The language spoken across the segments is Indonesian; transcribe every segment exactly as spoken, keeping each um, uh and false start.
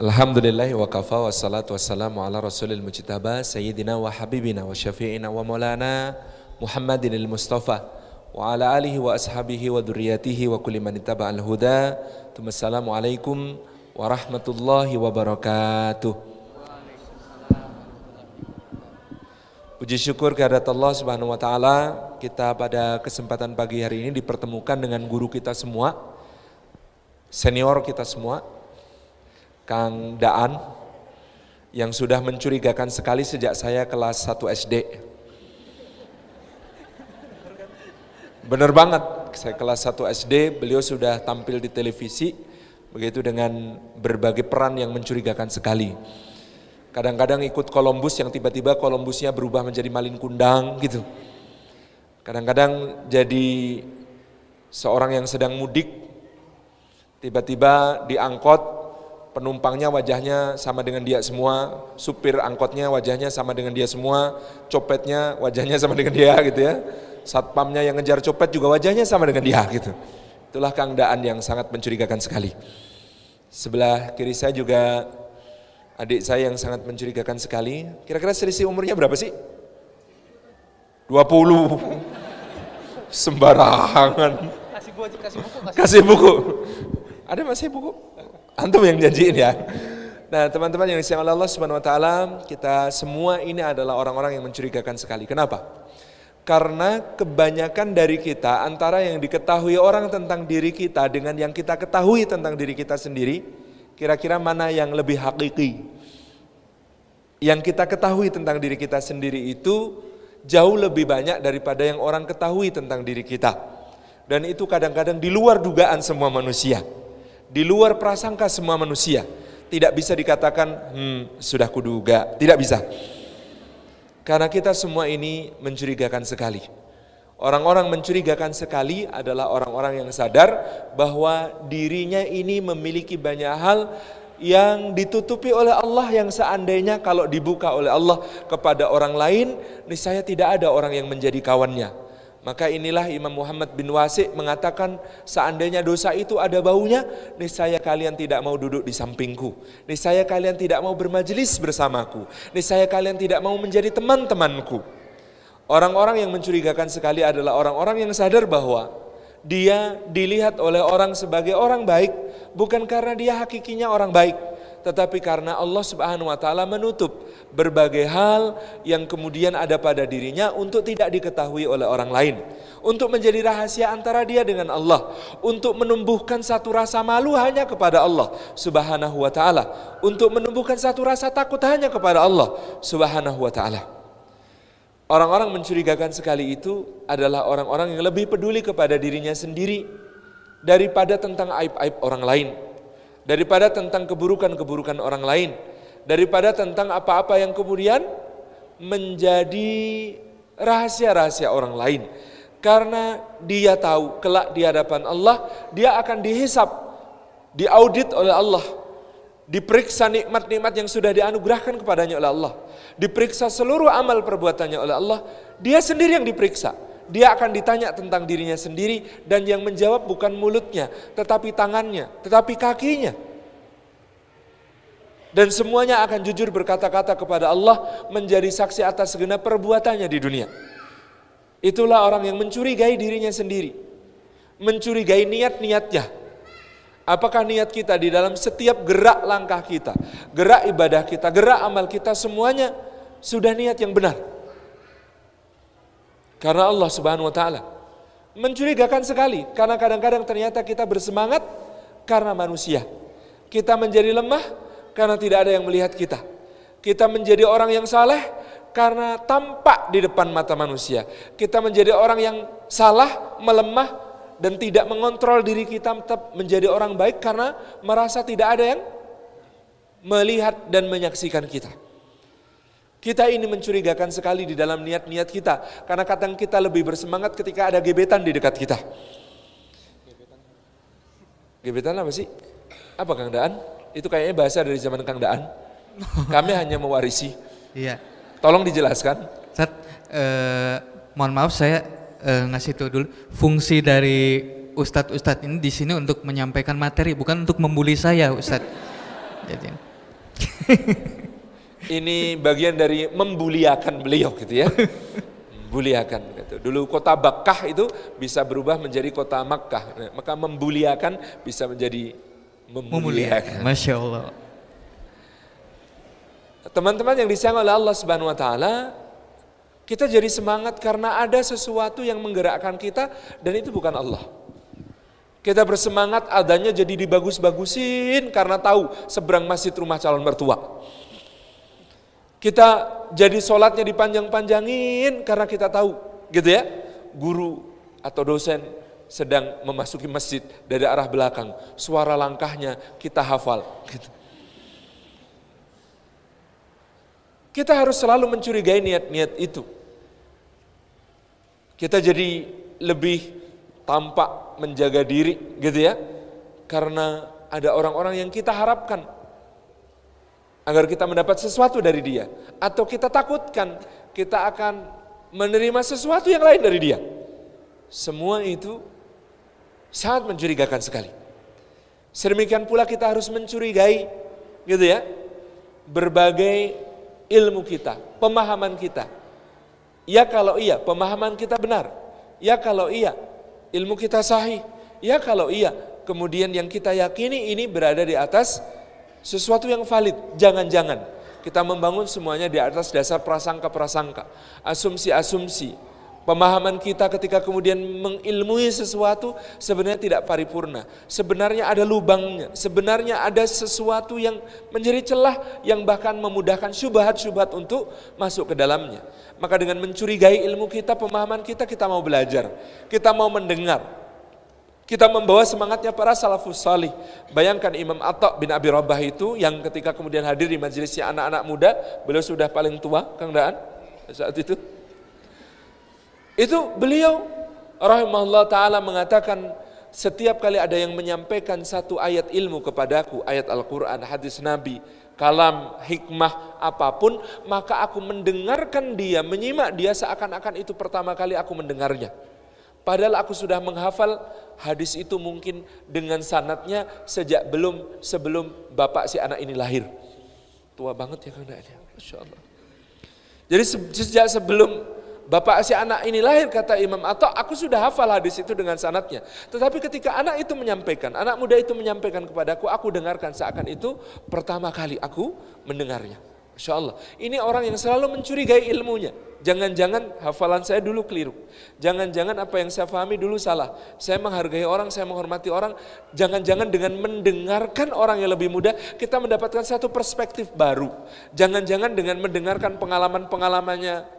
Alhamdulillahi wa kafa wa salatu wassalamu ala rasulil mujtaba sayyidina wa habibina wa syafi'ina wa maulana Muhammadinil Mustafa wa ala alihi wa ashabihi wa dhurriyatihi wa kulli man ittaba'al huda. Assalamu alaikum warahmatullahi wabarakatuh. Puji syukur kehadirat Allah Subhanahu wa taala, kita pada kesempatan pagi hari ini dipertemukan dengan guru kita semua, senior kita semua, Kang Daan, yang sudah mencurigakan sekali sejak saya kelas satu S D. Bener banget, saya kelas satu S D, beliau sudah tampil di televisi, begitu dengan berbagai peran yang mencurigakan sekali. Kadang-kadang ikut Columbus yang tiba-tiba Columbusnya berubah menjadi Malin Kundang gitu. Kadang-kadang jadi seorang yang sedang mudik, tiba-tiba diangkot, penumpangnya wajahnya sama dengan dia semua, supir angkotnya wajahnya sama dengan dia semua, copetnya wajahnya sama dengan dia gitu ya. Satpamnya yang ngejar copet juga wajahnya sama dengan dia gitu. Itulah Kang Daan yang sangat mencurigakan sekali. Sebelah kiri saya juga adik saya yang sangat mencurigakan sekali. Kira-kira selisih umurnya berapa sih? dua puluh. Sembarangan. Kasih buku, kasih buku. Kasih buku. Ada masih buku? Antum yang janjiin ya. Nah, teman-teman yang disayang oleh Allah Subhanahu wa taala, kita semua ini adalah orang-orang yang mencurigakan sekali. Kenapa? Karena kebanyakan dari kita, antara yang diketahui orang tentang diri kita dengan yang kita ketahui tentang diri kita sendiri, kira-kira mana yang lebih hakiki? Yang kita ketahui tentang diri kita sendiri itu jauh lebih banyak daripada yang orang ketahui tentang diri kita. Dan itu kadang-kadang di luar dugaan semua manusia. Di luar prasangka semua manusia. Tidak bisa dikatakan, hmm, sudah kuduga. Tidak bisa. Karena kita semua ini mencurigakan sekali. Orang-orang mencurigakan sekali adalah orang-orang yang sadar bahwa dirinya ini memiliki banyak hal yang ditutupi oleh Allah, yang seandainya kalau dibuka oleh Allah kepada orang lain, niscaya tidak ada orang yang menjadi kawannya. Maka inilah Imam Muhammad bin Wasik mengatakan, seandainya dosa itu ada baunya, niscaya kalian tidak mau duduk di sampingku, niscaya kalian tidak mau bermajelis bersamaku, niscaya kalian tidak mau menjadi teman-temanku. Orang-orang yang mencurigakan sekali adalah orang-orang yang sadar bahwa dia dilihat oleh orang sebagai orang baik, bukan karena dia hakikinya orang baik, tetapi karena Allah Subhanahu wa taala menutup berbagai hal yang kemudian ada pada dirinya untuk tidak diketahui oleh orang lain, untuk menjadi rahasia antara dia dengan Allah, untuk menumbuhkan satu rasa malu hanya kepada Allah Subhanahu wa taala, untuk menumbuhkan satu rasa takut hanya kepada Allah Subhanahu wa taala. Orang-orang mencurigakan sekali itu adalah orang-orang yang lebih peduli kepada dirinya sendiri daripada tentang aib-aib orang lain, daripada tentang keburukan-keburukan orang lain, daripada tentang apa-apa yang kemudian menjadi rahasia-rahasia orang lain. Karena dia tahu kelak di hadapan Allah, dia akan dihisap, diaudit oleh Allah, diperiksa nikmat-nikmat yang sudah dianugerahkan kepadanya oleh Allah, diperiksa seluruh amal perbuatannya oleh Allah, dia sendiri yang diperiksa. Dia akan ditanya tentang dirinya sendiri, dan yang menjawab bukan mulutnya, tetapi tangannya, tetapi kakinya. Dan semuanya akan jujur berkata-kata kepada Allah, menjadi saksi atas segenap perbuatannya di dunia. Itulah orang yang mencurigai dirinya sendiri, mencurigai niat-niatnya. Apakah niat kita di dalam setiap gerak langkah kita, gerak ibadah kita, gerak amal kita, semuanya sudah niat yang benar? Karena Allah Subhanahu wa taala mencurigakan sekali, karena kadang-kadang ternyata kita bersemangat karena manusia. Kita menjadi lemah karena tidak ada yang melihat kita. Kita menjadi orang yang saleh karena tampak di depan mata manusia. Kita menjadi orang yang salah, melemah, dan tidak mengontrol diri kita tetap menjadi orang baik karena merasa tidak ada yang melihat dan menyaksikan kita. Kita ini mencurigakan sekali di dalam niat-niat kita, karena kadang kita lebih bersemangat ketika ada gebetan di dekat kita. Gebetan apa sih? Apa Kang Daan? Itu kayaknya bahasa dari zaman Kang Daan. Kami hanya mewarisi. Iya. Tolong dijelaskan. Sat, eh, mohon maaf saya. Uh, ngasih itu dulu, fungsi dari ustadz-ustadz ini di sini untuk menyampaikan materi, bukan untuk membuli saya, ustadz. Jadi Ini bagian dari membuliakan beliau gitu ya. Membuliakan gitu. Dulu kota Bakkah itu bisa berubah menjadi kota Makkah. Nah, maka membuliakan bisa menjadi memuliakan. Masya Allah. Teman-teman yang disayang oleh Allah Subhanahu wa taala, kita jadi semangat karena ada sesuatu yang menggerakkan kita dan itu bukan Allah. Kita bersemangat adanya jadi dibagus-bagusin karena tahu seberang masjid rumah calon mertua. Kita jadi sholatnya dipanjang-panjangin karena kita tahu gitu ya, guru atau dosen sedang memasuki masjid dari arah belakang, suara langkahnya kita hafal gitu. Kita harus selalu mencurigai niat-niat itu. Kita jadi lebih tampak menjaga diri gitu ya, karena ada orang-orang yang kita harapkan agar kita mendapat sesuatu dari dia, atau kita takutkan kita akan menerima sesuatu yang lain dari dia. Semua itu sangat mencurigakan sekali. Sedemikian pula kita harus mencurigai gitu ya berbagai ilmu kita, pemahaman kita. Ya kalau iya pemahaman kita benar, ya kalau iya ilmu kita sahih, ya kalau iya kemudian yang kita yakini ini berada di atas sesuatu yang valid. Jangan-jangan kita membangun semuanya di atas dasar prasangka-prasangka, asumsi-asumsi. Pemahaman kita ketika kemudian mengilmui sesuatu sebenarnya tidak paripurna, sebenarnya ada lubangnya, sebenarnya ada sesuatu yang menjadi celah yang bahkan memudahkan syubhat-syubhat untuk masuk ke dalamnya. Maka dengan mencurigai ilmu kita, pemahaman kita, kita mau belajar, kita mau mendengar, kita membawa semangatnya para salafus salih. Bayangkan Imam Atta bin Abi Rabbah itu yang ketika kemudian hadir di majelisnya anak-anak muda, beliau sudah paling tua, Kang Daan, saat itu. Itu beliau rahimahullah ta'ala mengatakan, setiap kali ada yang menyampaikan satu ayat ilmu kepadaku, ayat Al-Quran, hadis Nabi, kalam, hikmah, apapun, maka aku mendengarkan dia, menyimak dia seakan-akan itu pertama kali aku mendengarnya. Padahal aku sudah menghafal hadis itu mungkin dengan sanatnya sejak belum sebelum bapak si anak ini lahir. Tua banget ya Kang Daan, Masya Allah. Jadi sejak sebelum bapak si anak ini lahir, kata Imam Atta, aku sudah hafal hadis itu dengan sanatnya. Tetapi ketika anak itu menyampaikan, anak muda itu menyampaikan kepadaku, aku dengarkan seakan itu pertama kali aku mendengarnya. Insya Allah. Ini orang yang selalu mencurigai ilmunya. Jangan-jangan hafalan saya dulu keliru. Jangan-jangan apa yang saya pahami dulu salah. Saya menghargai orang, saya menghormati orang. Jangan-jangan dengan mendengarkan orang yang lebih muda, kita mendapatkan satu perspektif baru. Jangan-jangan dengan mendengarkan pengalaman-pengalamannya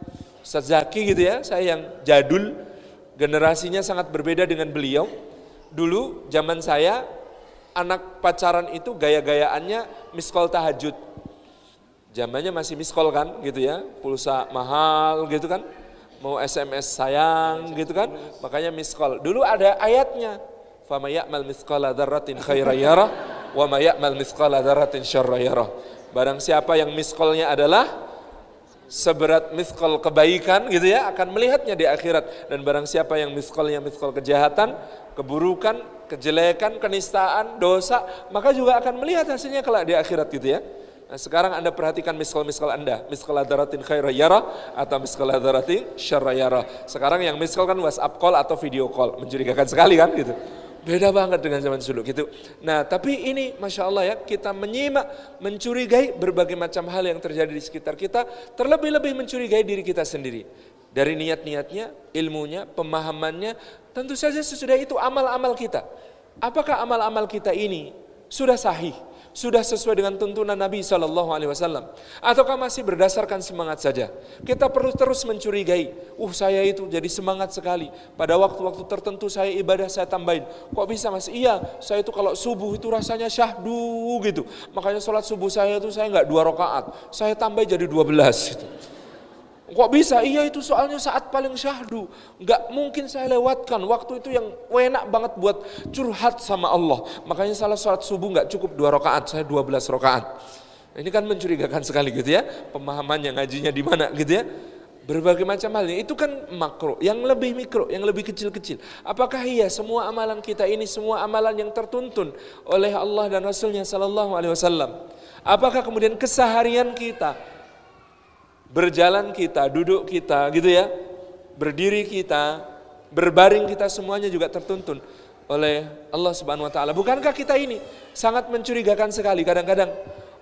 Ustaz Zaki gitu ya, saya yang jadul, generasinya sangat berbeda dengan beliau. Dulu zaman saya, anak pacaran itu gaya-gayaannya miskol tahajud. Zamannya masih miskol kan gitu ya, pulsa mahal gitu kan, mau S M S sayang gitu kan, makanya miskol. Dulu ada ayatnya, fama ya'mal miskola dzarratin khairan yarah, wa ma ya'mal miskola dzarratin syarran yarah. Barang siapa yang miskolnya adalah seberat mithqal kebaikan gitu ya, akan melihatnya di akhirat. Dan barang siapa yang mithqalnya mithqal kejahatan, keburukan, kejelekan, kenistaan, dosa, maka juga akan melihat hasilnya kelak di akhirat gitu ya. Nah, sekarang Anda perhatikan mithqal-mithqal Anda, mithqal dzarratin khairan yarah atau mithqal dzarratin syarran yarah. Sekarang yang mithqal kan WhatsApp call atau video call, mencurigakan sekali kan gitu. Beda banget dengan zaman dulu gitu. Nah, tapi ini Masya Allah ya, kita menyimak, mencurigai berbagai macam hal yang terjadi di sekitar kita, terlebih-lebih mencurigai diri kita sendiri. Dari niat-niatnya, ilmunya, pemahamannya, tentu saja sesudah itu amal-amal kita. Apakah amal-amal kita ini sudah sahih, sudah sesuai dengan tuntunan Nabi shallallahu alaihi wasallam, ataukah masih berdasarkan semangat saja? Kita perlu terus mencurigai. Uh saya itu jadi semangat sekali, pada waktu-waktu tertentu saya ibadah saya tambahin. Kok bisa mas? Iya, saya itu kalau subuh itu rasanya syahdu gitu, makanya sholat subuh saya itu saya nggak dua rakaat, saya tambah jadi dua belas gitu. Kok bisa? Iya itu soalnya saat paling syahdu, nggak mungkin saya lewatkan. Waktu itu yang enak banget buat curhat sama Allah. Makanya salah sholat subuh nggak cukup dua rakaat, saya dua belas rakaat. Ini kan mencurigakan sekali gitu ya. Pemahamannya, ngajinya di mana gitu ya. berbagai macam halnya, itu kan makro, yang lebih mikro, yang lebih kecil-kecil. Apakah iya semua amalan kita ini, semua amalan yang tertuntun oleh Allah dan Rasulnya Sallallahu Alaihi Wasallam? Apakah kemudian keseharian kita, berjalan kita, duduk kita, gitu ya, berdiri kita, berbaring kita, semuanya juga tertuntun oleh Allah Subhanahu Wa Taala? Bukankah kita ini sangat mencurigakan sekali kadang-kadang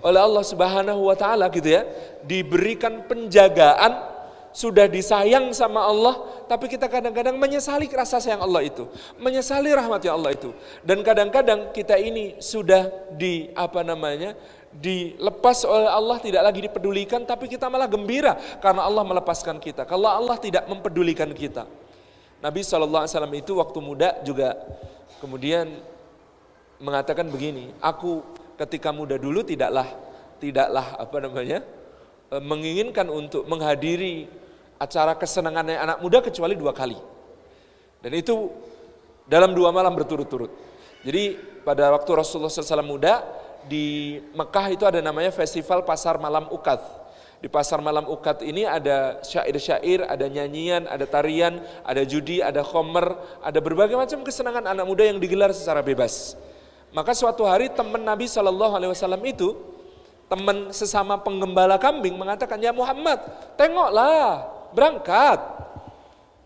oleh Allah Subhanahu Wa Taala, gitu ya, diberikan penjagaan? Sudah disayang sama Allah, tapi kita kadang-kadang menyesali rasa sayang Allah itu, menyesali rahmatnya Allah itu. Dan kadang-kadang kita ini sudah di apa namanya dilepas oleh Allah, tidak lagi dipedulikan, tapi kita malah gembira karena Allah melepaskan kita. Kalau Allah tidak mempedulikan kita, Nabi Shallallahu Alaihi Wasallam itu waktu muda juga kemudian mengatakan begini, aku ketika muda dulu tidaklah tidaklah apa namanya menginginkan untuk menghadiri acara kesenangannya anak muda kecuali dua kali, dan itu dalam dua malam berturut-turut. Jadi pada waktu Rasulullah shallallahu alaihi wasallam muda di Mekah itu ada namanya festival pasar malam Ukaz. Di pasar malam Ukaz ini ada syair-syair, ada nyanyian, ada tarian, ada judi, ada khomer, ada berbagai macam kesenangan anak muda yang digelar secara bebas. Maka suatu hari teman Nabi shallallahu alaihi wasallam itu, teman sesama penggembala kambing, mengatakan, ya Muhammad, tengoklah, berangkat,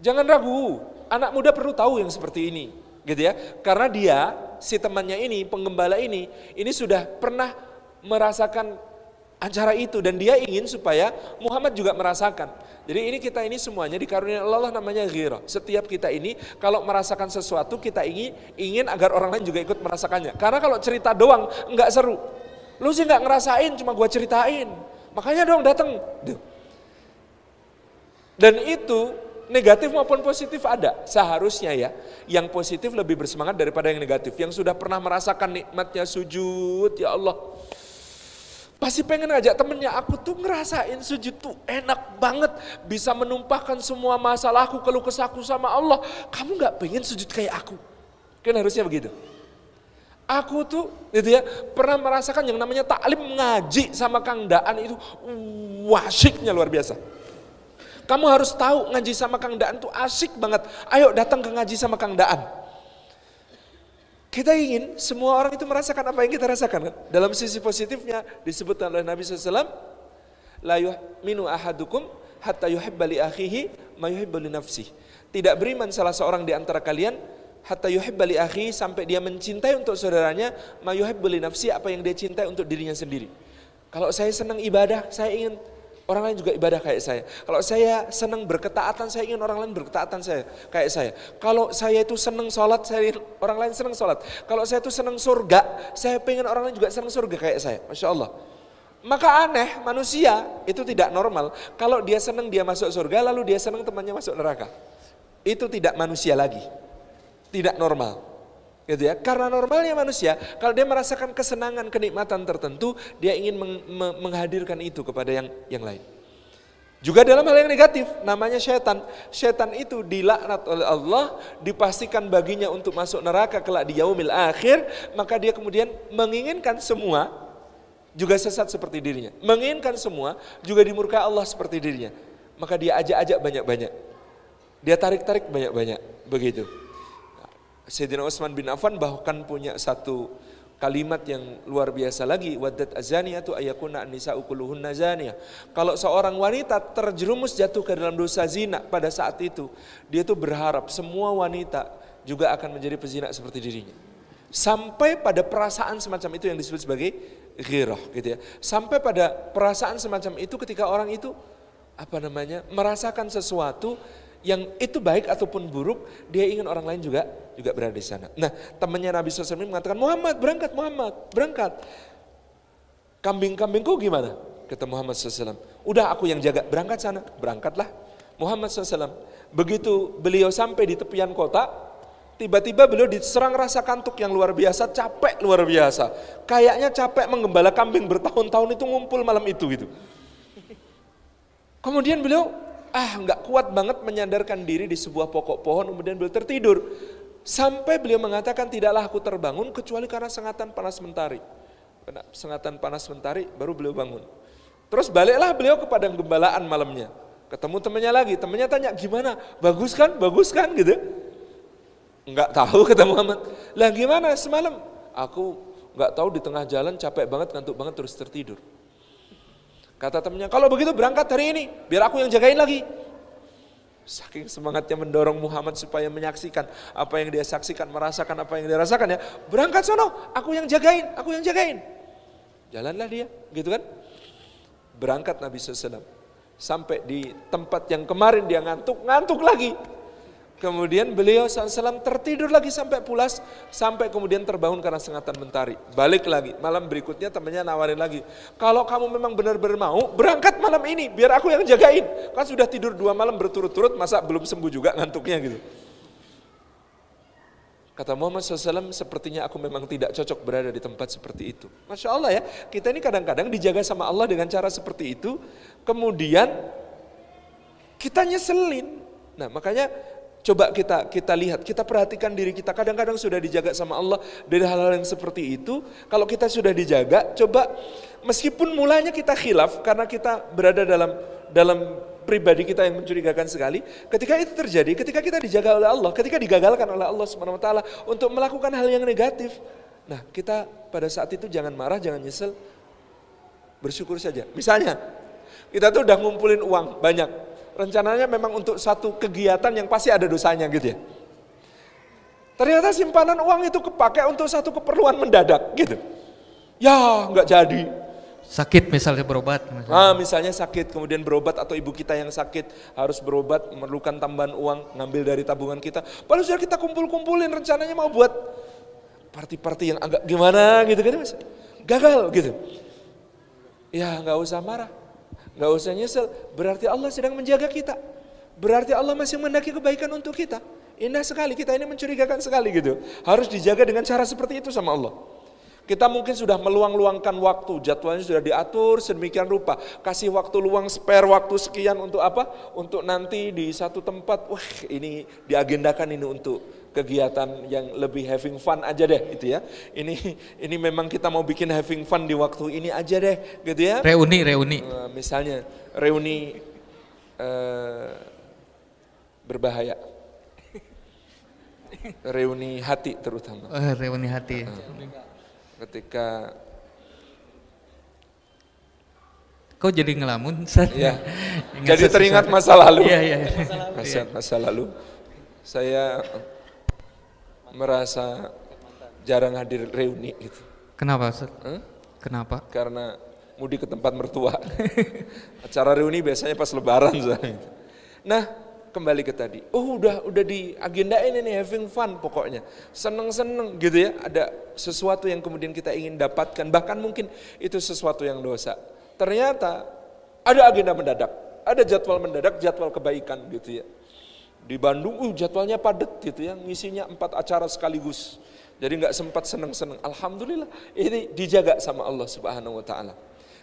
jangan ragu, anak muda perlu tahu yang seperti ini, gitu ya. Karena dia, si temannya ini, penggembala ini, ini sudah pernah merasakan acara itu, dan dia ingin supaya Muhammad juga merasakan. Jadi ini kita ini semuanya dikaruniai Allah namanya ghirah. Setiap kita ini kalau merasakan sesuatu, kita ingin ingin agar orang lain juga ikut merasakannya. Karena kalau cerita doang nggak seru. Lu sih nggak ngerasain, cuma gua ceritain, makanya dong datang. Dan itu negatif maupun positif ada. Seharusnya ya, yang positif lebih bersemangat daripada yang negatif. Yang sudah pernah merasakan nikmatnya sujud, ya Allah, pasti pengen ngajak temennya, aku tuh ngerasain sujud tuh enak banget, bisa menumpahkan semua masalahku, keluh kesahku sama Allah. Kamu nggak pengen sujud kayak aku? Kan harusnya begitu. Aku tuh gitu ya, pernah merasakan yang namanya taklim ngaji sama Kang Daan itu, wah asyiknya luar biasa. Kamu harus tahu ngaji sama Kang Daan tuh asyik banget. Ayo datang ke ngaji sama Kang Daan. Kita ingin semua orang itu merasakan apa yang kita rasakan. Kan? Dalam sisi positifnya disebutkan oleh Nabi shallallahu alaihi wasallam, la yu'minu ahadukum hatta yuhibba li akhihi ma yuhibbu li nafsihi. Tidak beriman salah seorang di antara kalian hatta yuhibba li akhi, sampai dia mencintai untuk saudaranya, ma yuhibbu li nafsi, apa yang dia cintai untuk dirinya sendiri. Kalau saya senang ibadah, saya ingin orang lain juga ibadah kayak saya. Kalau saya senang berketaatan, saya ingin orang lain berketaatan saya kayak saya. Kalau saya itu senang sholat, saya ingin orang lain senang sholat. Kalau saya itu senang surga, saya pengen orang lain juga senang surga kayak saya. Masya Allah. Maka aneh, manusia itu tidak normal. Kalau dia senang dia masuk surga, lalu dia senang temannya masuk neraka. Itu tidak manusia lagi. Tidak normal, gitu ya. Karena normalnya manusia, kalau dia merasakan kesenangan, kenikmatan tertentu, dia ingin meng- menghadirkan itu kepada yang yang lain. Juga dalam hal yang negatif, namanya setan. Setan itu dilaknat oleh Allah, dipastikan baginya untuk masuk neraka kelak di yaumil akhir. Maka dia kemudian menginginkan semua juga sesat seperti dirinya, menginginkan semua juga dimurkai Allah seperti dirinya. Maka dia ajak-ajak banyak-banyak, dia tarik-tarik banyak-banyak, begitu. Syedina Usman bin Affan bahkan punya satu kalimat yang luar biasa lagi, wadat azaniyatu ayakuna an-nisa'u kulluhunna zaniyah. Kalau seorang wanita terjerumus jatuh ke dalam dosa zina pada saat itu, dia tuh berharap semua wanita juga akan menjadi pezina seperti dirinya. Sampai pada perasaan semacam itu yang disebut sebagai ghirah, gitu ya. Sampai pada perasaan semacam itu ketika orang itu apa namanya merasakan sesuatu yang itu baik ataupun buruk, dia ingin orang lain juga juga berada di sana. Nah, temannya Nabi shallallahu alaihi wasallam mengatakan, Muhammad berangkat, Muhammad berangkat. Kambing-kambingku gimana? Kata Muhammad shallallahu alaihi wasallam. Udah aku yang jaga, berangkat sana. Berangkatlah Muhammad shallallahu alaihi wasallam. Begitu beliau sampai di tepian kota, tiba-tiba beliau diserang rasa kantuk yang luar biasa, capek luar biasa. Kayaknya capek menggembala kambing bertahun-tahun itu, ngumpul malam itu gitu. Kemudian beliau ah nggak kuat banget menyandarkan diri di sebuah pokok pohon, kemudian beliau tertidur. Sampai beliau mengatakan, tidaklah aku terbangun kecuali karena sengatan panas mentari. Karena sengatan panas mentari baru beliau bangun. Terus baliklah beliau ke padang gembalaan malamnya. Ketemu temennya lagi, temennya tanya gimana, bagus kan, bagus kan gitu. Nggak tahu ketemu amat. Lah gimana semalam? Aku nggak tahu di tengah jalan capek banget, ngantuk banget terus tertidur. Kata temennya, kalau begitu berangkat hari ini, biar aku yang jagain lagi. Saking semangatnya mendorong Muhammad supaya menyaksikan apa yang dia saksikan, merasakan apa yang dia rasakan ya. Berangkat sono, aku yang jagain, aku yang jagain. Jalanlah dia, gitu kan. Berangkat Nabi shallallahu alaihi wasallam. Sampai di tempat yang kemarin dia ngantuk, ngantuk lagi. Kemudian beliau shallallahu alaihi wasallam tertidur lagi sampai pulas, sampai kemudian terbangun karena sengatan mentari. Balik lagi, malam berikutnya temannya nawarin lagi. Kalau kamu memang benar-benar mau, berangkat malam ini, biar aku yang jagain. Kan sudah tidur dua malam berturut-turut, masa belum sembuh juga ngantuknya gitu. Kata Muhammad shallallahu alaihi wasallam, sepertinya aku memang tidak cocok berada di tempat seperti itu. Masya Allah ya, kita ini kadang-kadang dijaga sama Allah dengan cara seperti itu, kemudian kita nyeselin. Nah makanya coba kita kita lihat, kita perhatikan diri kita, kadang-kadang sudah dijaga sama Allah dari hal-hal yang seperti itu. Kalau kita sudah dijaga, coba meskipun mulanya kita khilaf, karena kita berada dalam dalam pribadi kita yang mencurigakan sekali, ketika itu terjadi, ketika kita dijaga oleh Allah, ketika digagalkan oleh Allah Subhanahu wa taala untuk melakukan hal yang negatif, nah kita pada saat itu jangan marah, jangan nyesel, bersyukur saja. Misalnya kita tuh udah ngumpulin uang banyak, rencananya memang untuk satu kegiatan yang pasti ada dosanya gitu ya, ternyata simpanan uang itu kepakai untuk satu keperluan mendadak gitu ya, nggak jadi. Sakit misalnya, berobat misalnya. Nah, misalnya sakit kemudian berobat, atau ibu kita yang sakit harus berobat memerlukan tambahan uang, ngambil dari tabungan kita. Padahal sudah kita kumpul-kumpulin, rencananya mau buat party-party yang agak gimana gitu kan, gagal gitu. Ya nggak usah marah, nggak usah nyesel, berarti Allah sedang menjaga kita, berarti Allah masih mendaki kebaikan untuk kita. Indah sekali, kita ini mencurigakan sekali gitu, harus dijaga dengan cara seperti itu sama Allah. Kita mungkin sudah meluang-luangkan waktu, jadwalnya sudah diatur sedemikian rupa, kasih waktu luang, spare waktu sekian untuk apa? Untuk nanti di satu tempat, wah ini diagendakan ini untuk kegiatan yang lebih having fun aja deh gitu ya. Ini ini memang kita mau bikin having fun di waktu ini aja deh gitu ya. Reuni, reuni. Misalnya reuni uh, berbahaya. Reuni hati terutama. Uh, reuni hati. Uh-huh. Ketika kau jadi ngelamun, ya. Jadi teringat masa lalu. Ya, ya. Masa, masa lalu, saya merasa jarang hadir reuni. Gitu. Kenapa? Hmm? Kenapa? Karena mudik ke tempat mertua. Acara reuni biasanya pas Lebaran. Nah, kembali ke tadi. Oh, udah udah di agenda ini nih, having fun pokoknya, seneng-seneng gitu ya. Ada sesuatu yang kemudian kita ingin dapatkan, bahkan mungkin itu sesuatu yang dosa. Ternyata ada agenda mendadak, ada jadwal mendadak, jadwal kebaikan gitu ya. Di Bandung, uh, jadwalnya padat gitu ya, ngisinya empat acara sekaligus. Jadi nggak sempat seneng-seneng. Alhamdulillah, ini dijaga sama Allah Subhanahu wa taala.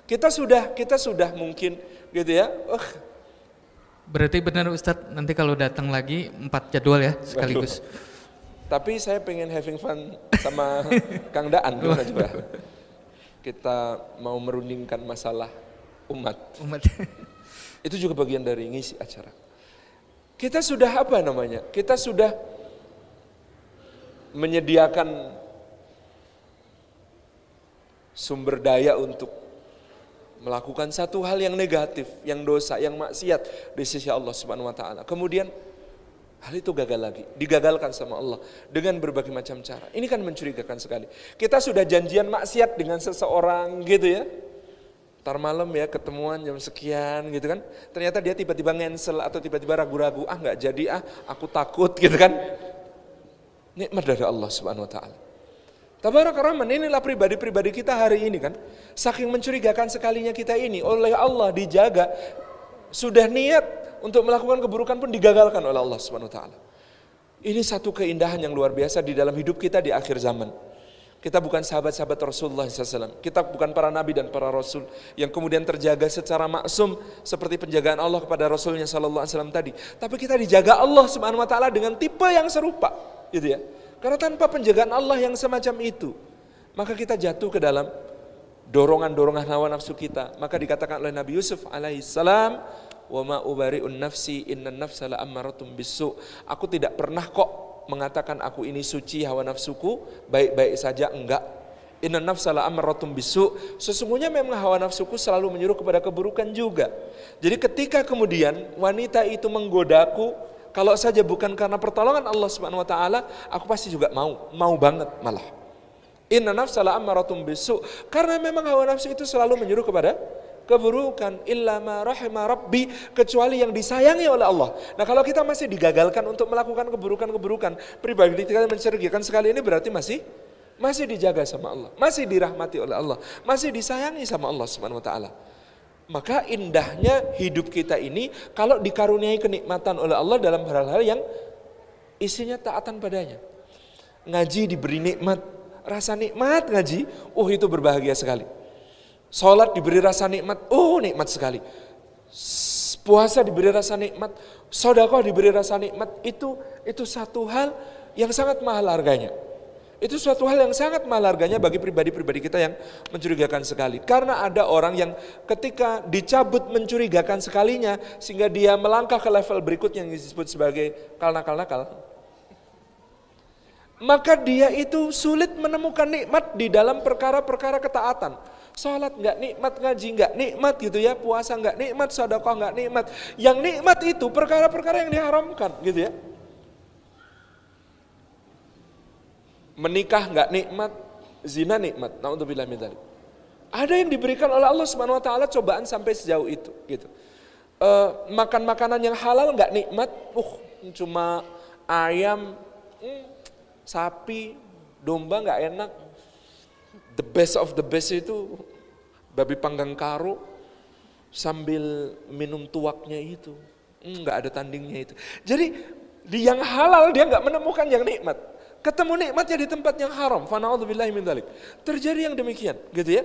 Kita sudah kita sudah mungkin gitu ya. Uh. Berarti benar Ustadz, nanti kalau datang lagi empat jadwal ya sekaligus. Waduh. Tapi saya pengen having fun sama Kang Daan. Coba kita mau merundingkan masalah umat. Umat. Itu juga bagian dari ngisi acara. Kita sudah apa namanya? Kita sudah menyediakan sumber daya untuk melakukan satu hal yang negatif, yang dosa, yang maksiat di sisi Allah Subhanahu wa taala. Kemudian hal itu gagal lagi, digagalkan sama Allah dengan berbagai macam cara. Ini kan mencurigakan sekali. Kita sudah janjian maksiat dengan seseorang gitu ya. Ntar malam ya ketemuan jam sekian gitu kan. Ternyata dia tiba-tiba ngensel atau tiba-tiba ragu-ragu, ah nggak jadi ah, aku takut gitu kan. Nikmat dari Allah Subhanahu wa taala. Tabaraka Rahman, inilah pribadi-pribadi kita hari ini kan. Saking mencurigakan sekalinya kita ini, oleh Allah dijaga, sudah niat untuk melakukan keburukan pun digagalkan oleh Allah Subhanahu wa taala. Ini satu keindahan yang luar biasa di dalam hidup kita di akhir zaman. Kita bukan sahabat-sahabat Rasulullah shallallahu alaihi wasallam. Kita bukan para nabi dan para rasul yang kemudian terjaga secara maksum seperti penjagaan Allah kepada Rasulnya shallallahu alaihi wasallam tadi. Tapi kita dijaga Allah Subhanahu wa taala dengan tipe yang serupa, gitu ya. Karena tanpa penjagaan Allah yang semacam itu, maka kita jatuh ke dalam dorongan-dorongan hawa nafsu kita. Maka dikatakan oleh Nabi Yusuf alaihissalam, wa ma ubari'un nafsi innan nafsa la ammaratum bisu. Aku tidak pernah kok mengatakan aku ini suci, hawa nafsuku baik-baik saja, enggak. Innan nafsa la ammaratum bisu. Sesungguhnya memang hawa nafsuku selalu menyuruh kepada keburukan juga. Jadi ketika kemudian wanita itu menggodaku, kalau saja bukan karena pertolongan Allah Subhanahu wa taala, aku pasti juga mau, mau banget malah. Inna nafsa la ammaratun bisu, karena memang hawa nafsu itu selalu menyuruh kepada keburukan. Illa ma rahima rabbi, kecuali yang disayangi oleh Allah. Nah, kalau kita masih digagalkan untuk melakukan keburukan-keburukan, pribadi kita mencergikan sekali ini berarti masih masih dijaga sama Allah, masih dirahmati oleh Allah, masih disayangi sama Allah Subhanahu wa taala. Maka indahnya hidup kita ini kalau dikaruniai kenikmatan oleh Allah dalam hal-hal yang isinya taatan padanya. Ngaji diberi nikmat, rasa nikmat ngaji, oh itu berbahagia sekali. Salat diberi rasa nikmat, oh nikmat sekali. Puasa diberi rasa nikmat, sedekah diberi rasa nikmat, itu itu satu hal yang sangat mahal harganya. Itu suatu hal yang sangat mahal harganya bagi pribadi-pribadi kita yang mencurigakan sekali. Karena ada orang yang ketika dicabut mencurigakan sekalinya, sehingga dia melangkah ke level berikut yang disebut sebagai kalnakal-nakal. Maka dia itu sulit menemukan nikmat di dalam perkara-perkara ketaatan. Salat nggak nikmat, ngaji nggak nikmat gitu ya, puasa nggak nikmat, sedekah nggak nikmat. Yang nikmat itu perkara-perkara yang diharamkan gitu ya. Menikah nggak nikmat, zina nikmat. Naudzubillah min dzalik. Ada yang diberikan oleh Allah Subhanahu Wa Taala cobaan sampai sejauh itu. Gitu. E, makan makanan yang halal nggak nikmat, uh, cuma ayam, mm, sapi, domba nggak enak. The best of the best itu babi panggang karo sambil minum tuaknya itu, nggak mm, ada tandingnya itu. Jadi di yang halal dia nggak menemukan yang nikmat. Ketemu nikmatnya di tempat yang haram. Fa na'udzubillahi min dzalik. Terjadi yang demikian, gitu ya.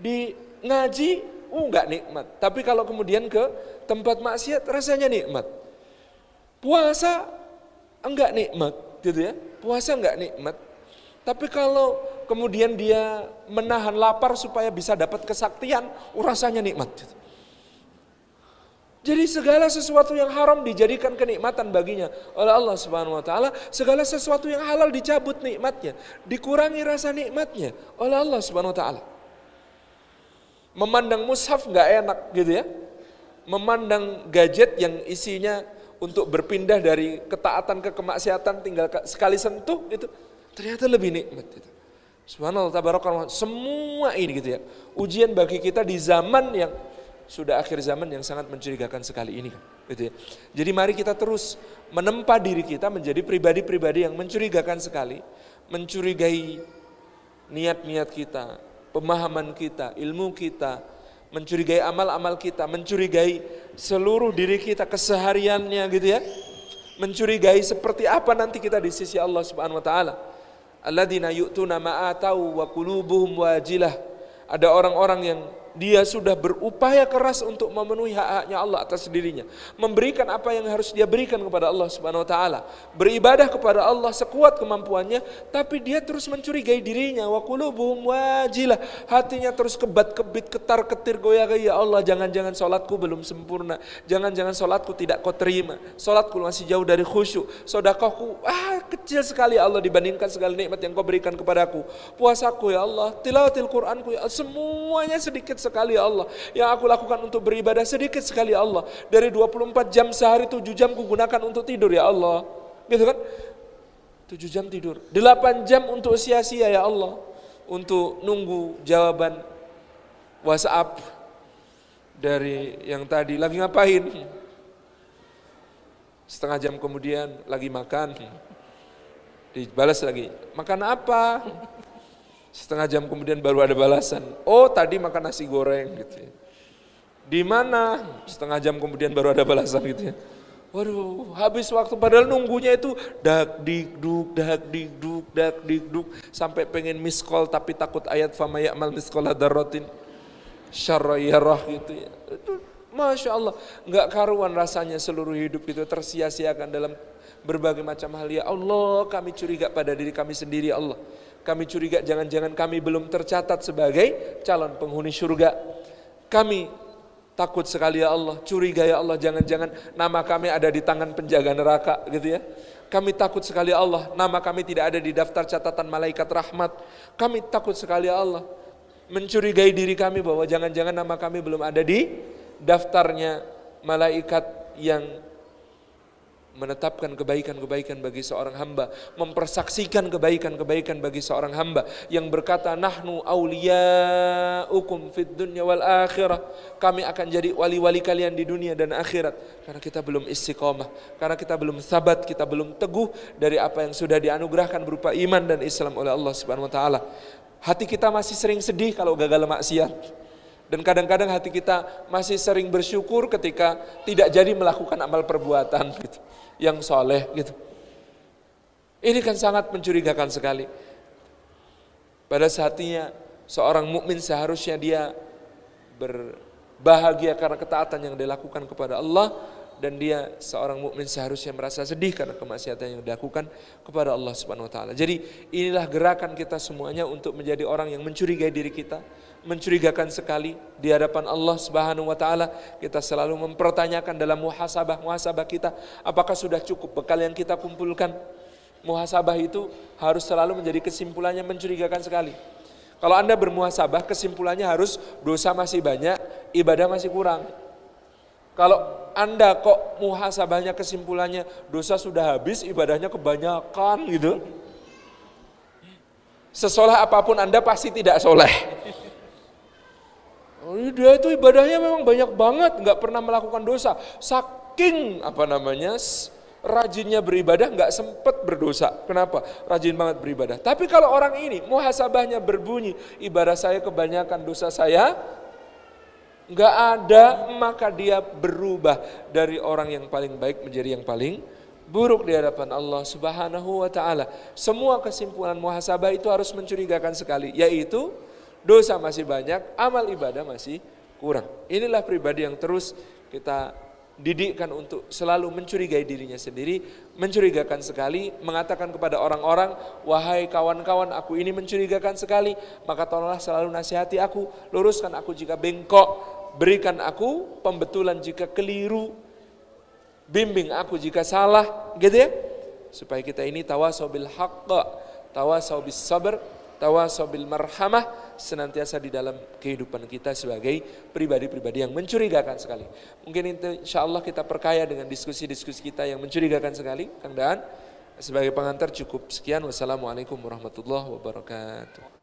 Di ngaji, uh enggak nikmat. Tapi kalau kemudian ke tempat maksiat rasanya nikmat. Puasa enggak nikmat, gitu ya. Puasa enggak nikmat. Tapi kalau kemudian dia menahan lapar supaya bisa dapat kesaktian, uh, rasanya nikmat. Gitu. Jadi segala sesuatu yang haram dijadikan kenikmatan baginya oleh Allah Subhanahu wa taala, segala sesuatu yang halal dicabut nikmatnya, dikurangi rasa nikmatnya oleh Allah Subhanahu wa taala. Memandang mushaf enggak enak gitu ya. Memandang gadget yang isinya untuk berpindah dari ketaatan ke kemaksiatan tinggal sekali sentuh itu ternyata lebih nikmat gitu. Subhanallah tabarakallah, semua ini gitu ya. Ujian bagi kita di zaman yang sudah akhir zaman yang sangat mencurigakan sekali ini, gitu ya. Jadi mari kita terus menempa diri kita menjadi pribadi-pribadi yang mencurigakan sekali, mencurigai niat-niat kita, pemahaman kita, ilmu kita, mencurigai amal-amal kita, mencurigai seluruh diri kita, kesehariannya gitu ya, mencurigai seperti apa nanti kita di sisi Allah Subhanahu Wa Taala. Alladzina yu'tuna ma atau wa qulubuhum wajilah. Ada orang-orang yang dia sudah berupaya keras untuk memenuhi hak-haknya Allah atas dirinya, memberikan apa yang harus dia berikan kepada Allah Subhanahu wa taala, beribadah kepada Allah sekuat kemampuannya, tapi dia terus mencurigai dirinya. Wa qulubuhum wajilah, hatinya terus kebat-kebit, ketar-ketir, goyah-goyah. Ya Allah, jangan-jangan salatku belum sempurna, jangan-jangan salatku tidak kau terima, salatku masih jauh dari khusyuk, sedekahku ah kecil sekali ya Allah dibandingkan segala nikmat yang kau berikan kepadaku, puasaku ya Allah, tilawatil Qur'anku ya Allah, semuanya sedikit sekali ya Allah, yang aku lakukan untuk beribadah sedikit sekali ya Allah, dari dua puluh empat jam sehari tujuh jam kugunakan untuk tidur ya Allah, gitu kan, tujuh jam tidur, delapan jam untuk sia-sia ya Allah, untuk nunggu jawaban WhatsApp dari yang tadi, lagi ngapain, setengah jam kemudian lagi makan, dibalas lagi, makan apa? Setengah jam kemudian baru ada balasan. Oh, tadi makan nasi goreng gitu ya. Di mana? Setengah jam kemudian baru ada balasan gitu ya. Waduh, habis waktu padahal nunggunya itu dak digduk dak digduk dak digduk sampai pengen miss call tapi takut ayat fama ya'mal misqala dzarratin syarra yarah gitu ya. Itu Masya Allah, enggak karuan rasanya seluruh hidup itu tersia-siakan dalam berbagai macam hal. Ya Allah, kami curiga pada diri kami sendiri ya Allah. Kami curiga jangan-jangan kami belum tercatat sebagai calon penghuni surga. Kami Takut sekali ya Allah, curiga ya Allah, jangan-jangan nama kami ada di tangan penjaga neraka gitu ya. Kami takut sekali ya Allah, nama kami tidak ada di daftar catatan malaikat rahmat. Kami takut sekali ya Allah, mencurigai diri kami bahwa jangan-jangan nama kami belum ada di daftarnya malaikat yang menetapkan kebaikan-kebaikan bagi seorang hamba, mempersaksikan kebaikan-kebaikan bagi seorang hamba, yang berkata nahnu auliyaukum fid dunya wal akhirah, kami akan jadi wali-wali kalian di dunia dan akhirat. Karena kita belum istiqomah, karena kita belum sabat, kita belum teguh dari apa yang sudah dianugerahkan berupa iman dan Islam oleh Allah Subhanahu wa taala. Hati kita masih sering sedih kalau gagal maksiat. Dan kadang-kadang hati kita masih sering bersyukur ketika tidak jadi melakukan amal perbuatan gitu, yang soleh gitu. Ini kan sangat mencurigakan sekali. Pada saatnya seorang mukmin seharusnya dia berbahagia karena ketaatan yang dilakukan kepada Allah, dan dia seorang mukmin seharusnya merasa sedih karena kemaksiatan yang dilakukan kepada Allah Subhanahu wa taala. Jadi inilah gerakan kita semuanya untuk menjadi orang yang mencurigai diri kita, mencurigakan sekali di hadapan Allah Subhanahu wa taala. Kita selalu mempertanyakan dalam muhasabah-muhasabah kita, apakah sudah cukup bekal yang kita kumpulkan? Muhasabah itu harus selalu menjadi kesimpulannya mencurigakan sekali. Kalau Anda bermuhasabah, kesimpulannya harus dosa masih banyak, ibadah masih kurang. Kalau Anda kok muhasabahnya kesimpulannya dosa sudah habis, ibadahnya kebanyakan gitu, sesoleh apapun Anda pasti tidak soleh. Dia itu ibadahnya memang banyak banget, nggak pernah melakukan dosa, saking apa namanya rajinnya beribadah nggak sempat berdosa. Kenapa? Rajin banget beribadah. Tapi kalau orang ini muhasabahnya berbunyi ibadah saya kebanyakan, dosa saya nggak ada, maka dia berubah dari orang yang paling baik menjadi yang paling buruk di hadapan Allah Subhanahu wa taala. Semua kesimpulan muhasabah itu harus mencurigakan sekali, yaitu dosa masih banyak, amal ibadah masih kurang. Inilah pribadi yang terus kita didikkan untuk selalu mencurigai dirinya sendiri, mencurigakan sekali, mengatakan kepada orang-orang, wahai kawan-kawan, aku ini mencurigakan sekali, maka tolonglah selalu nasihati aku, luruskan aku jika bengkok, berikan aku pembetulan jika keliru, bimbing aku jika salah, gitu ya. Supaya kita ini tawasau bil haqq, tawasau bis sabr, tawasau bil marhamah, senantiasa di dalam kehidupan kita sebagai pribadi-pribadi yang mencurigakan sekali. Mungkin itu insyaallah kita perkaya dengan diskusi-diskusi kita yang mencurigakan sekali. Kang Daan, sebagai pengantar cukup sekian. Wassalamualaikum warahmatullahi wabarakatuh.